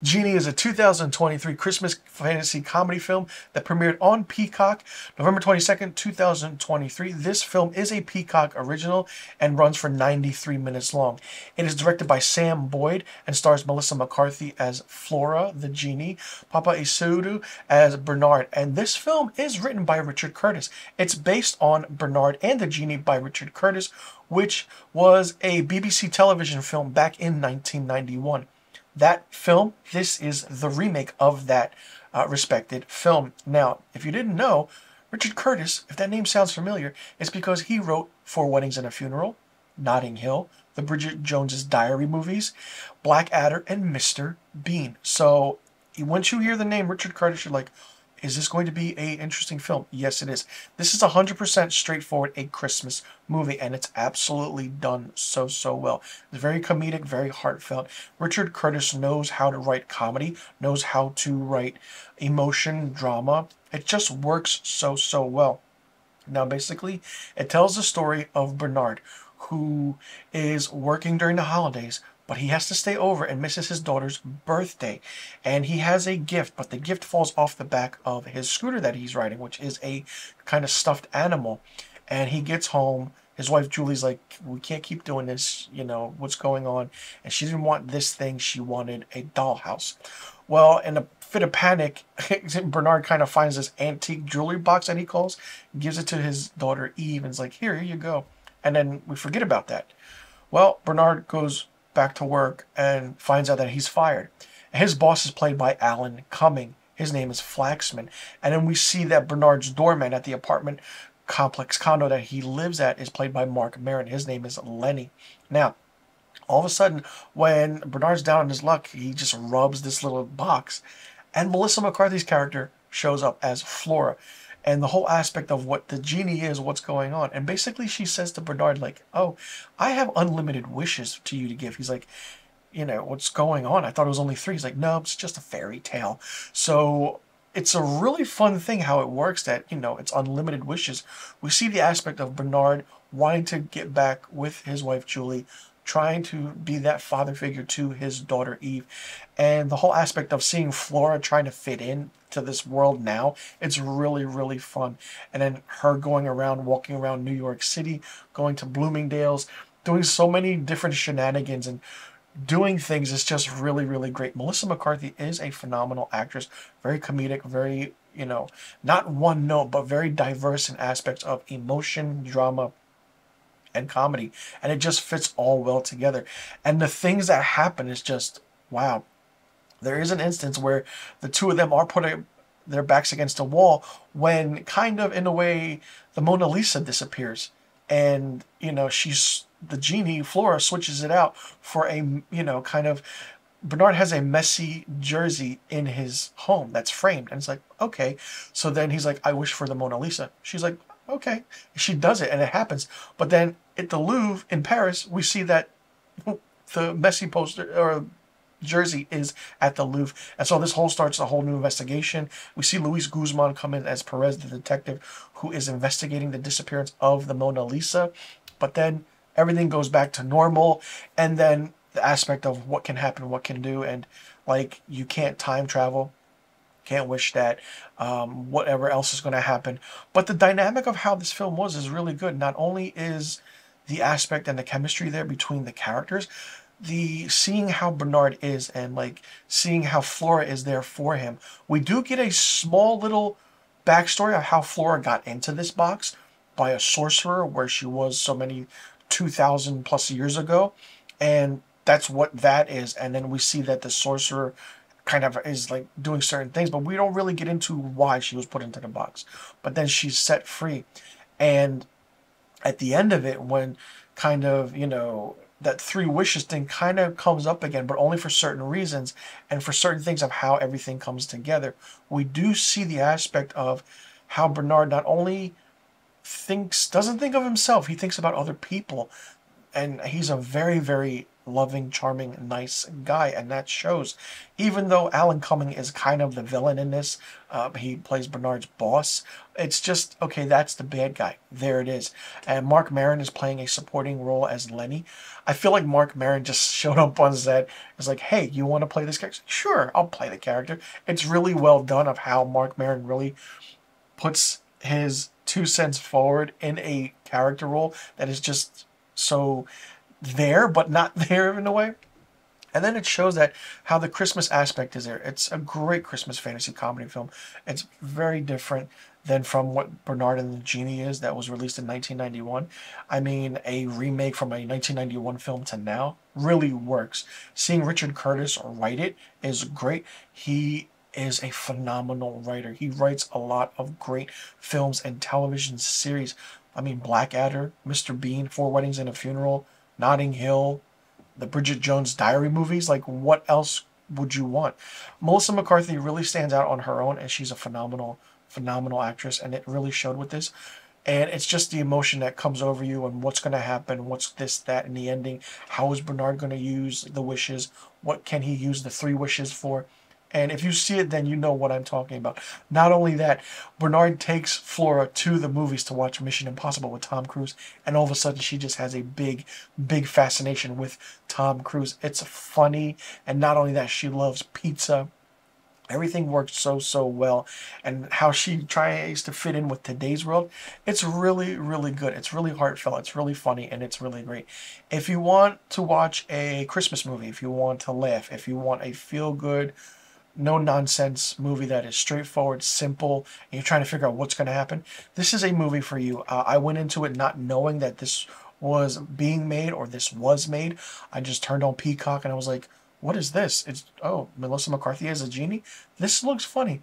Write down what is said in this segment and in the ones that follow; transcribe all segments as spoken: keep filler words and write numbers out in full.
Genie is a two thousand twenty-three Christmas fantasy comedy film that premiered on Peacock November twenty-second, two thousand twenty-three. This film is a Peacock original and runs for ninety-three minutes long. It is directed by Sam Boyd and stars Melissa McCarthy as Flora the Genie, Paapa Essiedu as Bernard, and this film is written by Richard Curtis. It's based on Bernard and the Genie by Richard Curtis, which was a B B C television film back in nineteen ninety-one. That film, this is the remake of that uh, respected film. Now, if you didn't know, Richard Curtis, if that name sounds familiar, it's because he wrote Four Weddings and a Funeral, Notting Hill, the Bridget Jones' Diary movies, Black Adder, and Mister Bean. So once you hear the name Richard Curtis, you're like, is this going to be an interesting film? Yes, it is. This is one hundred percent straightforward, a Christmas movie, and it's absolutely done so, so well. It's very comedic, very heartfelt. Richard Curtis knows how to write comedy, knows how to write emotion, drama. It just works so, so well. Now, basically, it tells the story of Bernard, who is working during the holidays, but he has to stay over and misses his daughter's birthday. And he has a gift, but the gift falls off the back of his scooter that he's riding, which is a kind of stuffed animal. And he gets home. His wife, Julie's like, we can't keep doing this. You know, what's going on? And she didn't want this thing. She wanted a dollhouse. Well, in a fit of panic, Bernard kind of finds this antique jewelry box that he calls, gives it to his daughter, Eve, and is like, here, here you go. And then we forget about that. Well, Bernard goes back to work and finds out that he's fired. His boss is played by Alan Cumming. His name is Flaxman. And then we see that Bernard's doorman at the apartment complex condo that he lives at is played by Mark Maron. His name is Lenny. Now, all of a sudden, when Bernard's down in his luck, he just rubs this little box, and Melissa McCarthy's character shows up as Flora. And the whole aspect of what the genie is, what's going on. And basically she says to Bernard, like, oh, I have unlimited wishes to you to give. He's like, you know, what's going on? I thought it was only three. He's like, no, it's just a fairy tale. So it's a really fun thing how it works that, you know, it's unlimited wishes. We see the aspect of Bernard wanting to get back with his wife, Julie, trying to be that father figure to his daughter Eve, and the whole aspect of seeing Flora trying to fit in to this world now. It's really, really fun. And then her going around, walking around New York City, going to Bloomingdale's, doing so many different shenanigans and doing things is just really, really great. Melissa McCarthy is a phenomenal actress, very comedic, very, you know, not one note, but very diverse in aspects of emotion, drama, and comedy, and it just fits all well together. And the things that happen is just wow. There is an instance where the two of them are putting their backs against a wall when, kind of in a way, the Mona Lisa disappears, and you know she's the genie Flora switches it out for a you know kind of Bernard has a messy jersey in his home that's framed, and it's like okay. So then he's like, I wish for the Mona Lisa. She's like, okay, she does it, and it happens. But then at the Louvre in Paris, we see that the messy poster or jersey is at the Louvre, and so this whole starts a whole new investigation. We see Luis Guzman come in as Perez, the detective, who is investigating the disappearance of the Mona Lisa. But then everything goes back to normal, and then the aspect of what can happen, what can do, and like you can't time travel. Can't wish that, um, whatever else is going to happen. But the dynamic of how this film was is really good. Not only is the aspect and the chemistry there between the characters, the seeing how Bernard is and like seeing how Flora is there for him. We do get a small little backstory of how Flora got into this box by a sorcerer where she was so many two thousand plus years ago. And that's what that is. And then we see that the sorcerer kind of is like doing certain things, but we don't really get into why she was put into the box. But then she's set free, and at the end of it, when kind of you know that three wishes thing kind of comes up again, but only for certain reasons and for certain things of how everything comes together. We do see the aspect of how Bernard not only thinks doesn't think of himself, he thinks about other people, and he's a very very loving, charming, nice guy, and that shows. Even though Alan Cumming is kind of the villain in this, uh, he plays Bernard's boss, it's just, okay, that's the bad guy. There it is. And Mark Maron is playing a supporting role as Lenny. I feel like Mark Maron just showed up on set. It's like, hey, you want to play this character? Sure, I'll play the character. It's really well done of how Mark Maron really puts his two cents forward in a character role that is just so there, but not there in a way. And then it shows that how the Christmas aspect is there. It's a great Christmas fantasy comedy film. It's very different than from what Bernard and the Genie is, that was released in nineteen ninety-one. I mean, a remake from a nineteen ninety-one film to now really works. Seeing Richard Curtis write it is great. He is a phenomenal writer. He writes a lot of great films and television series. I mean, Black Adder, Mister Bean, Four Weddings and a Funeral, Notting Hill, the Bridget Jones' Diary movies. Like, what else would you want? Melissa McCarthy really stands out on her own, and she's a phenomenal, phenomenal actress, and it really showed with this. And it's just the emotion that comes over you and what's going to happen, what's this, that, and the ending. How is Bernard going to use the wishes? What can he use the three wishes for? And if you see it, then you know what I'm talking about. Not only that, Bernard takes Flora to the movies to watch Mission Impossible with Tom Cruise, and all of a sudden she just has a big, big fascination with Tom Cruise. It's funny, and not only that, she loves pizza. Everything works so, so well, and how she tries to fit in with today's world, it's really, really good. It's really heartfelt, it's really funny, and it's really great. If you want to watch a Christmas movie, if you want to laugh, if you want a feel-good, no-nonsense movie that is straightforward, simple, and you're trying to figure out what's going to happen, this is a movie for you. Uh, I went into it not knowing that this was being made or this was made. I just turned on Peacock and I was like, what is this? It's, oh, Melissa McCarthy as a genie? This looks funny.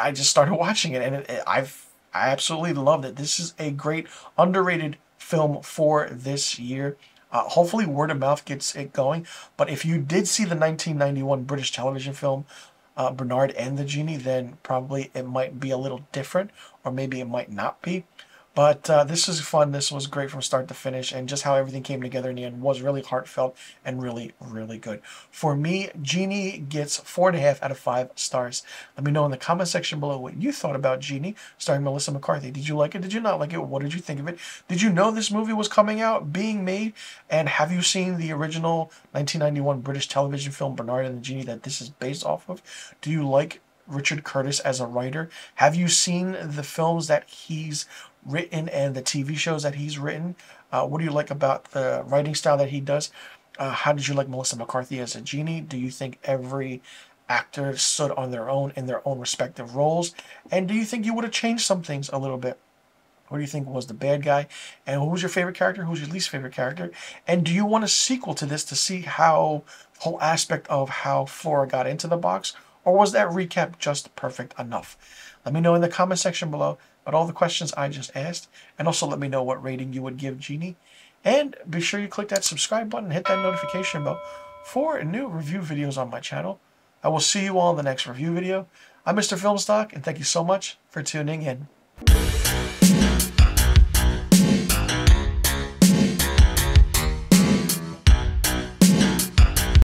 I just started watching it, and it, it, I've, I absolutely loved it. This is a great, underrated film for this year. Uh, hopefully word of mouth gets it going, but if you did see the nineteen ninety-one British television film uh, Bernard and the Genie, then probably it might be a little different, or maybe it might not be. But uh, this is fun. This was great from start to finish, and just how everything came together in the end was really heartfelt and really, really good. For me, Genie gets four and a half out of five stars. Let me know in the comment section below what you thought about Genie, starring Melissa McCarthy. Did you like it? Did you not like it? What did you think of it? Did you know this movie was coming out, being made? And have you seen the original nineteen ninety-one British television film Bernard and the Genie that this is based off of? Do you like Richard Curtis as a writer? Have you seen the films that he's written and the T V shows that he's written? Uh, what do you like about the writing style that he does? Uh, how did you like Melissa McCarthy as a genie? Do you think every actor stood on their own in their own respective roles? And do you think you would have changed some things a little bit? What do you think was the bad guy? And who was your favorite character? Who's your least favorite character? And do you want a sequel to this to see how the whole aspect of how Flora got into the box? Or was that recap just perfect enough? Let me know in the comment section below about all the questions I just asked. And also let me know what rating you would give Genie. And be sure you click that subscribe button and hit that notification bell for new review videos on my channel. I will see you all in the next review video. I'm Mister Filmstock, and thank you so much for tuning in.